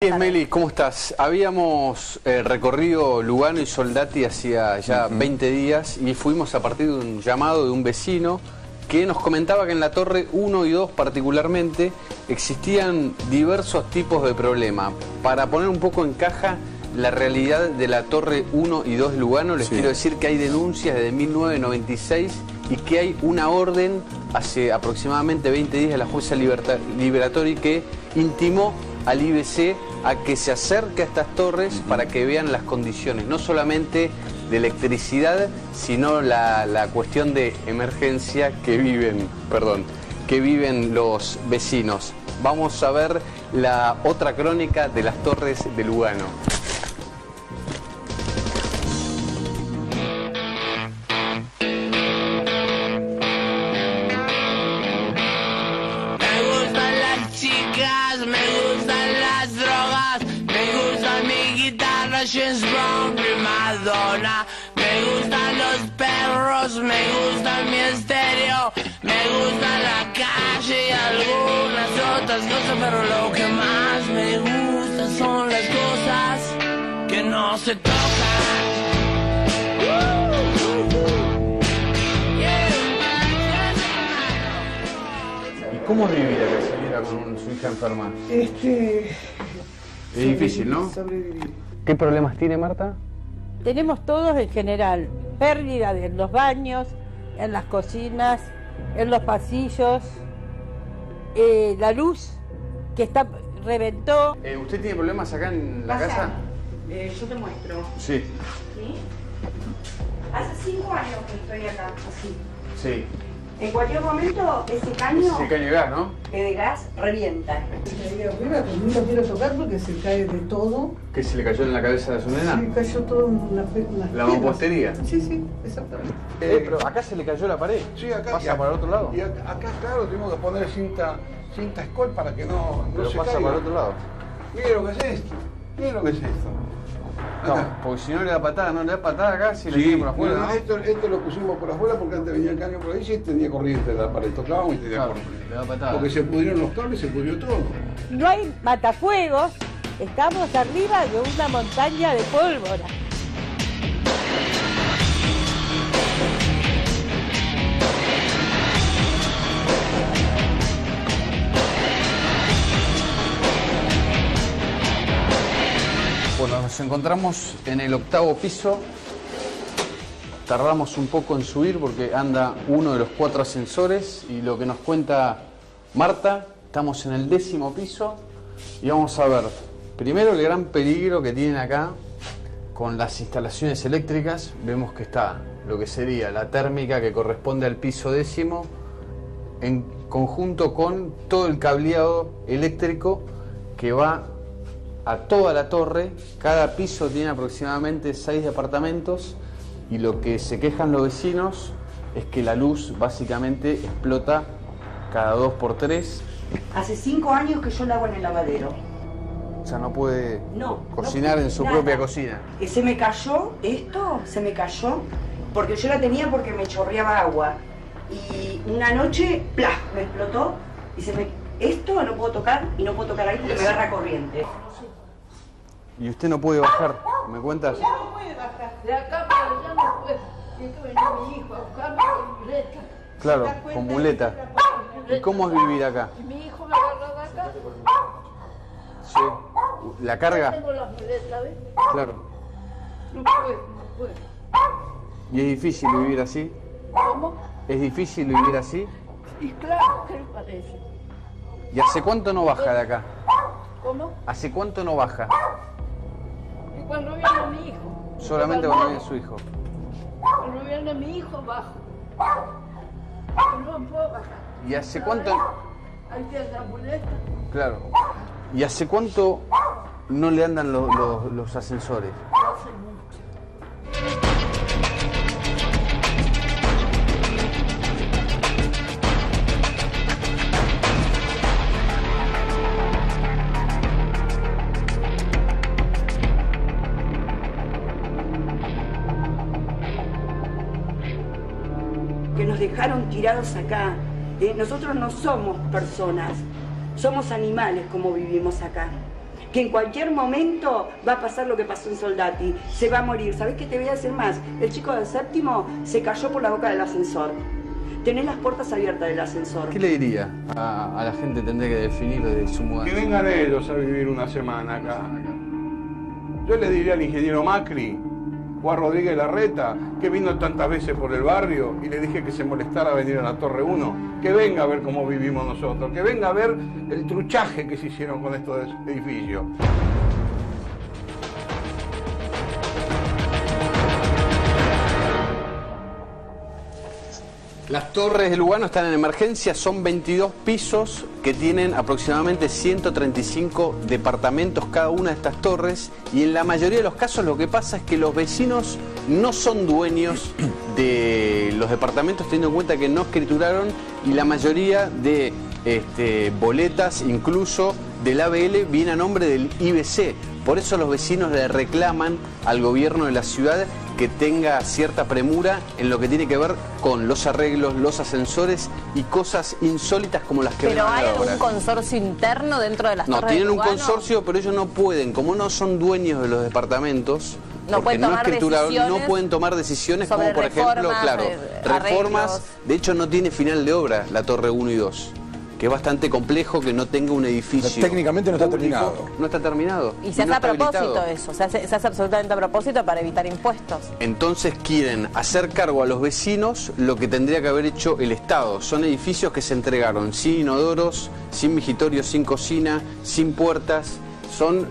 Meli, ¿cómo estás? Habíamos recorrido Lugano y Soldati hacía ya 20 días y fuimos a partir de un llamado de un vecino que nos comentaba que en la Torre 1 y 2 particularmente existían diversos tipos de problemas. Para poner un poco en caja la realidad de la Torre 1 y 2 de Lugano, les quiero decir que hay denuncias desde 1996 y que hay una orden hace aproximadamente 20 días de la jueza Liberatoria que intimó al IBC a que se acerque a estas torres para que vean las condiciones, no solamente de electricidad, sino la cuestión de emergencia que viven los vecinos. Vamos a ver la otra crónica de las torres de Lugano. Madonna, me gustan los perros, me gusta mi estéreo, me gusta la calle y algunas otras cosas, pero lo que más me gusta son las cosas que no se tocan. ¿Y cómo es vivir acá, señora, con su hija enferma? Es difícil, ¿no? Sobrevivir. ¿Qué problemas tiene, Marta? Tenemos todos en general, pérdida en los baños, en las cocinas, en los pasillos, la luz que reventó. ¿Usted tiene problemas acá en la casa? Yo te muestro. Sí. ¿Sí? Hace 5 años que estoy acá, así. Sí. En cualquier momento ese caño de gas, ¿no? De gas revienta. Nunca quiero tocar porque se cae de todo. ¿Qué se le cayó en la cabeza de su nena? Se le cayó todo en la mampostería. Sí, sí, exactamente. Pero acá se le cayó la pared. Sí, acá. ¿Pasa para el otro lado? Y acá, claro, tenemos que poner cinta escol para que no se pasa caiga. Para el otro lado. Mire lo que es esto. Mire lo que es esto. No, porque si no le da patada, acá si le viene por afuera. No, esto lo pusimos por afuera porque antes venía el caño por ahí y tenía corriente la pared. Tocábamos y tenía corriente. Le da patada. Porque se pudrieron los cables, se pudrió todo. No hay matafuegos, estamos arriba de una montaña de pólvora. Bueno, nos encontramos en el 8º piso, tardamos un poco en subir porque anda uno de los 4 ascensores y lo que nos cuenta Marta, estamos en el 10º piso y vamos a ver primero el gran peligro que tienen acá con las instalaciones eléctricas. Vemos que está lo que sería la térmica que corresponde al piso 10º en conjunto con todo el cableado eléctrico que va a toda la torre. Cada piso tiene aproximadamente 6 departamentos y lo que se quejan los vecinos es que la luz básicamente explota cada 2 por 3. Hace 5 años que yo la hago en el lavadero. O sea, no puede cocinar en su propia cocina. Se me cayó esto, porque yo la tenía porque me chorreaba agua y una noche, ¡plá!, me explotó y se me... Esto no puedo tocar y no puedo tocar ahí porque me agarra corriente. Y usted no puede bajar, ¿me cuentas? Ya no puede bajar, de acá para allá no puede. Tiene que venir mi hijo a buscarme con muleta. Claro, con muleta. ¿Y cómo es vivir acá? Y mi hijo me agarraba acá. Sí. ¿La carga? Tengo las muletas, ¿ves? Claro. No puede, ¿Y es difícil vivir así? ¿Cómo? ¿Es difícil vivir así? Y claro que le parece. ¿Y hace cuánto no baja de acá? ¿Cómo? ¿Hace cuánto no baja? Cuando viene mi hijo. Solamente cuando viene su hijo. Cuando viene mi hijo bajo. No puedo bajar. ¿Y hace cuánto? Ahí tiene la muleta. Claro. ¿Y hace cuánto no le andan los ascensores? Hace mucho. Que nos dejaron tirados acá. Nosotros no somos personas, somos animales como vivimos acá. que en cualquier momento va a pasar lo que pasó en Soldati, se va a morir. ¿Sabés qué te voy a decir más? El chico del séptimo se cayó por la boca del ascensor. Tenés las puertas abiertas del ascensor. ¿Qué le diría a la gente? Tendría que definir de su mudanza. Que vengan ellos a vivir una semana acá. Yo le diría al ingeniero Macri, Juan Rodríguez Larreta, que vino tantas veces por el barrio y le dije que se molestara a venir a la Torre 1, que venga a ver cómo vivimos nosotros, que venga a ver el truchaje que se hicieron con estos edificios. Las torres de Lugano están en emergencia, son 22 pisos que tienen aproximadamente 135 departamentos cada una de estas torres, y en la mayoría de los casos lo que pasa es que los vecinos no son dueños de los departamentos, teniendo en cuenta que no escrituraron, y la mayoría de boletas, incluso del ABL, viene a nombre del IBC. Por eso los vecinos le reclaman al gobierno de la ciudad que tenga cierta premura en lo que tiene que ver con los arreglos, los ascensores y cosas insólitas como las que... ¿Pero hay algún consorcio interno dentro de las torres? No, tienen un consorcio, pero ellos no pueden, como no son dueños de los departamentos, no pueden tomar escrituraron, no pueden tomar decisiones como por ejemplo, claro, reformas. De hecho no tiene final de obra la Torre 1 y 2. Que es bastante complejo que no tenga un edificio. Pero técnicamente no está terminado. No está terminado. Y se hace a propósito eso, se hace absolutamente a propósito para evitar impuestos. Entonces quieren hacer cargo a los vecinos lo que tendría que haber hecho el Estado. Son edificios que se entregaron sin inodoros, sin vigitorios, sin cocina, sin puertas. Son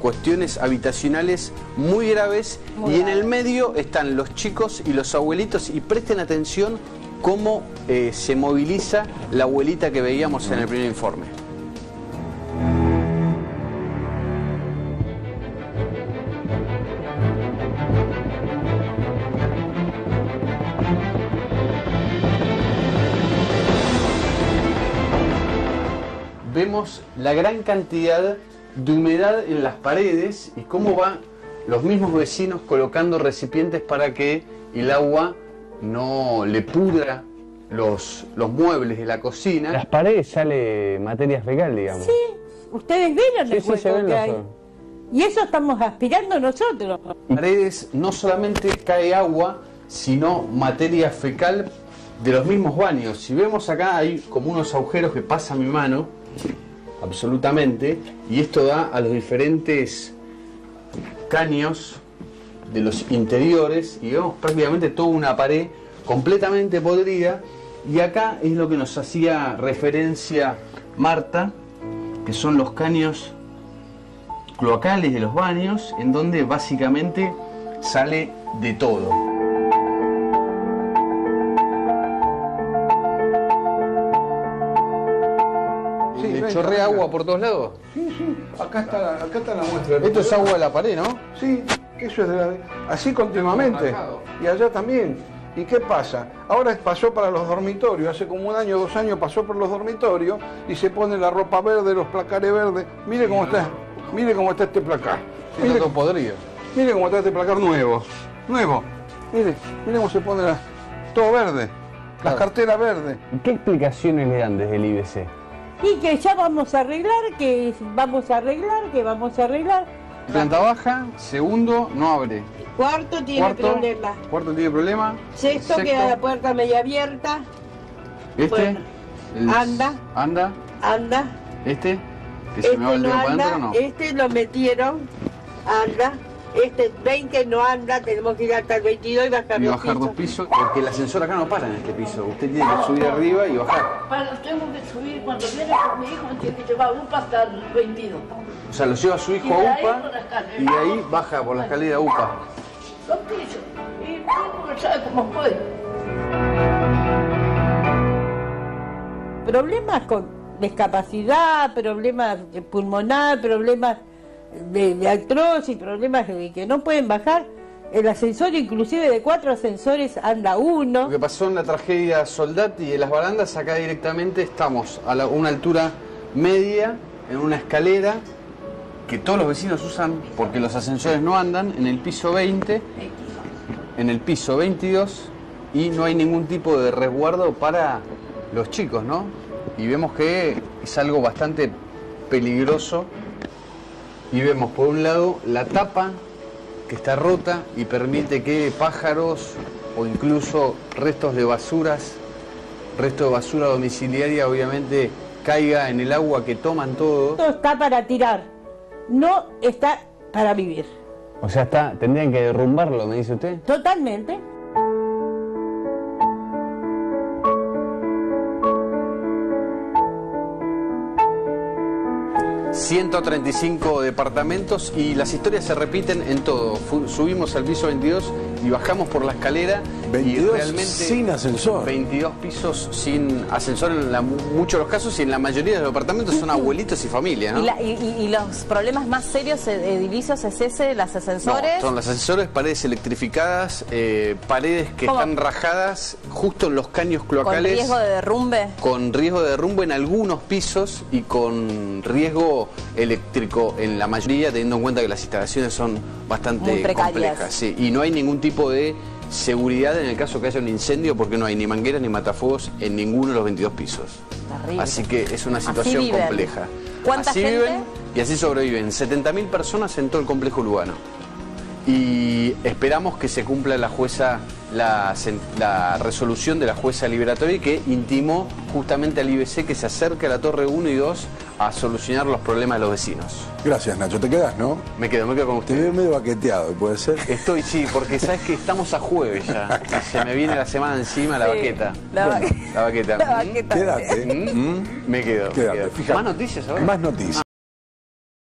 cuestiones habitacionales muy graves. Y en el medio están los chicos y los abuelitos. Y presten atención cómo se moviliza la abuelita que veíamos en el primer informe. Vemos la gran cantidad de humedad en las paredes y cómo van los mismos vecinos colocando recipientes para que el agua no le pudra los muebles de la cocina. Las paredes sale materia fecal, digamos. Sí, ustedes vieron el hueco que hay. Y eso estamos aspirando nosotros. En paredes no solamente cae agua, sino materia fecal de los mismos baños. Si vemos acá hay como unos agujeros que pasa mi mano, absolutamente, y esto da a los diferentes caños de los interiores y vemos prácticamente toda una pared completamente podrida. Y acá es lo que nos hacía referencia Marta, que son los caños cloacales de los baños, en donde básicamente sale de todo. ¿Le chorrea agua por todos lados? Sí, sí, acá está la muestra. Esto es agua de la pared, ¿no? Sí. Eso es de la... así continuamente, y allá también. ¿Y qué pasa? Ahora pasó para los dormitorios, hace como un año o 2 años pasó por los dormitorios y se pone la ropa verde, los placares verdes. Mire cómo está, mire cómo está este placar. Mire cómo podría. Mire cómo está este placar nuevo. Mire cómo se pone todo verde, las carteras verdes. ¿Qué explicaciones le dan desde el IBC? Y que ya vamos a arreglar, que vamos a arreglar. Planta baja, segundo no abre. Cuarto tiene problema. Sexto queda la puerta media abierta. Anda. Este no anda. Este lo metieron. Anda. Este 20 no anda, tenemos que ir hasta el 22 y bajar 2 pisos. Porque el ascensor acá no para en este piso. Usted tiene que subir arriba y bajar. Tengo que subir, cuando viene con mi hijo me tiene que llevar UPA hasta el 22. O sea, lo lleva a su hijo a UPA y de ahí baja por la escalera a UPA. 2 pisos. Y no sabe cómo puede. Problemas con discapacidad, problemas pulmonar, problemas de artrosis, problemas que no pueden bajar. El ascensor, inclusive de 4 ascensores, anda 1. Lo que pasó en la tragedia Soldati en las barandas, acá directamente estamos a una altura media, en una escalera que todos los vecinos usan porque los ascensores no andan, en el piso 20, en el piso 22, y no hay ningún tipo de resguardo para los chicos, ¿no? Y vemos que es algo bastante peligroso y vemos por un lado la tapa que está rota y permite que pájaros o incluso restos de basuras, resto de basura domiciliaria, obviamente caiga en el agua que toman todo. Esto está para tirar, no está para vivir. O sea, está, tendrían que derrumbarlo, me dice usted. Totalmente. ...135 departamentos... y las historias se repiten en todo. Subimos al piso 22 y bajamos por la escalera. 22 y realmente sin ascensor. 22 pisos sin ascensor en muchos de los casos, y en la mayoría de los departamentos son abuelitos y familia, ¿no? Y los problemas más serios edilicios es ese, las ascensores. No, son los ascensores, paredes electrificadas, paredes que ¿cómo? Están rajadas justo en los caños cloacales. ¿Con riesgo de derrumbe? Con riesgo de derrumbe en algunos pisos y con riesgo eléctrico en la mayoría, teniendo en cuenta que las instalaciones son bastante complejas, sí, y no hay ningún tipo de seguridad en el caso que haya un incendio, porque no hay ni mangueras ni matafuegos en ninguno de los 22 pisos. Terrible. Así que es una situación compleja. ¿Cuánta gente? Así viven y así sobreviven 70.000 personas en todo el complejo urbano. Y esperamos que se cumpla la jueza, la resolución de la jueza Liberatoria, que intimó justamente al IBC que se acerque a la Torre 1 y 2 a solucionar los problemas de los vecinos. Gracias, Nacho. ¿Te quedás, no? Me quedo con usted. Te veo medio baqueteado, ¿puede ser? Estoy, sí, porque sabes que estamos a jueves ya. Se me viene la semana encima la baqueta. La baqueta. Quédate. Me quedo. Más noticias ahora. Más noticias.